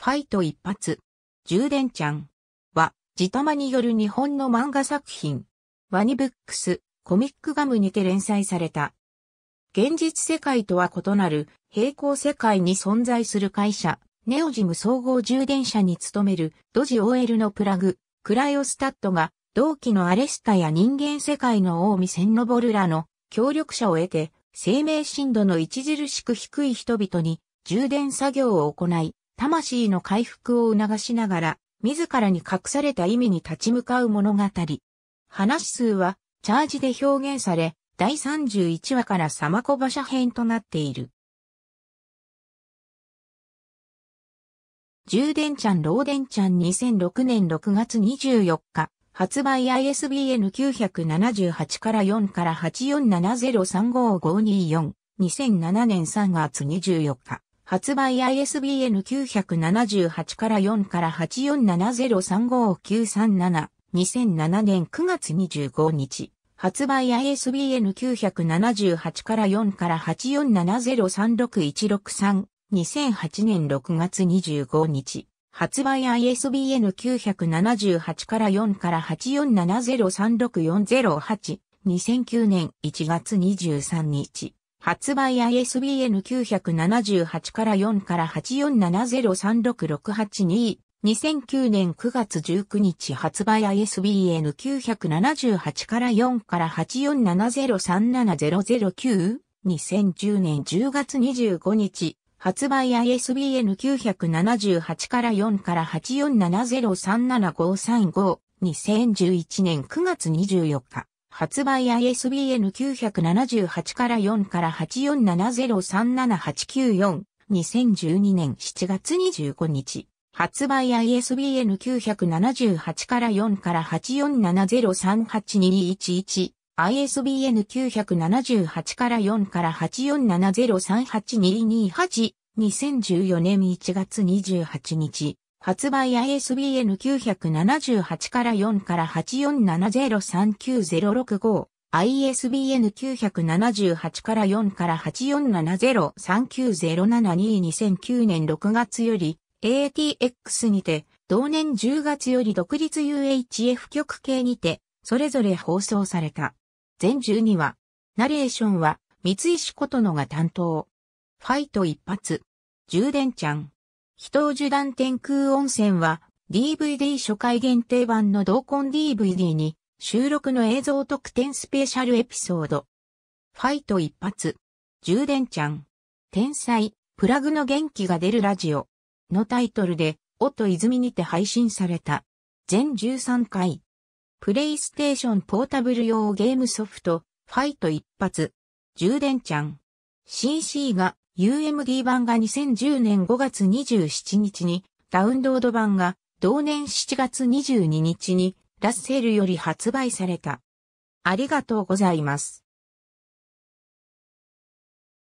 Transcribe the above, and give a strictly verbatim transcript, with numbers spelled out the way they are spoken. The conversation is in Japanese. ファイト一発。充電ちゃんは、ジタマによる日本の漫画作品。ワニブックス、コミックガムにて連載された。現実世界とは異なる平行世界に存在する会社、ネオジム総合充電社に勤めるドジ オーエル のプラグ、クライオスタットが、同期のアレスタや人間世界の近江千昇らの協力者を得て、生命深度の著しく低い人々に充電作業を行い、魂の回復を促しながら、自らに隠された意味に立ち向かう物語。話数は、チャージで表現され、だいさんじゅういちわからサマコバ社編となっている。充電ちゃん漏電ちゃんにせんろくねんろくがつにじゅうよっか。発売 アイエスビーエヌきゅうななはちからよんからはちよんななゼロさんごーごーにーよん、にせんななねんさんがつにじゅうよっか、発売 アイエスビーエヌきゅうななはちからよんからはちよんななゼロさんごーきゅうさんなな、にせんななねんくがつにじゅうごにち、発売 アイエスビーエヌきゅうななはちからよんからはちよんななゼロさんろくいちろくさん、にせんはちねんろくがつにじゅうごにち、発売 アイエスビーエヌきゅうななはちからよんからはちよんななゼロさんろくよんゼロはち、にせんきゅうねんいちがつにじゅうさんにち、発売 アイエスビーエヌきゅうななはちからよんからはちよんななゼロさんろくろくはちにー、にせんきゅうねんくがつじゅうくにち発売 アイエスビーエヌきゅうななはちからよんからはちよんななゼロさんななゼロゼロきゅう、にせんじゅうねんじゅうがつにじゅうごにち、発売 アイエスビーエヌきゅうななはちからよんからはちよんななゼロさんななごーさんごー、にせんじゅういちねんくがつにじゅうよっか、発売 アイエスビーエヌきゅうななはちからよんからはちよんななゼロさんななはちきゅうよん、にせんじゅうにねんしちがつにじゅうごにち、発売 アイエスビーエヌきゅうななはちからよんからはちよんななゼロさんはちにーいちいち、アイエスビーエヌきゅうななはちからよんからはちよんななゼロさんはちにーにーはち、にせんじゅうよねんいちがつにじゅうはちにち、発売 アイエスビーエヌきゅうななはちからよんからはちよんななゼロさんきゅうゼロろくごー、アイエスビーエヌきゅうななはちからよんからはちよんななゼロさんきゅうゼロななにー、にせんきゅうねんろくがつより エーティーエックス にて、同年じゅうがつより独立 ユーエイチエフ 局系にて、それぞれ放送された。全じゅうにわ。ナレーションは、三石琴乃が担当。ファイト一発。充電ちゃん。秘湯呪談天空温泉は、ディーブイディー 初回限定版の同梱 ディーブイディー に、収録の映像特典スペシャルエピソード。ファイト一発。充電ちゃん。天才、プラグの元気が出るラジオ。のタイトルで、おと泉にて配信された。全じゅうさんかい。プレイステーションポータブル用ゲームソフト、ファイト一発。充電ちゃん。シーシー が、ユーエムディー 版がにせんじゅうねんごがつにじゅうしちにちに、ダウンロード版が同年しちがつにじゅうににちにラッセルより発売された。ありがとうございます。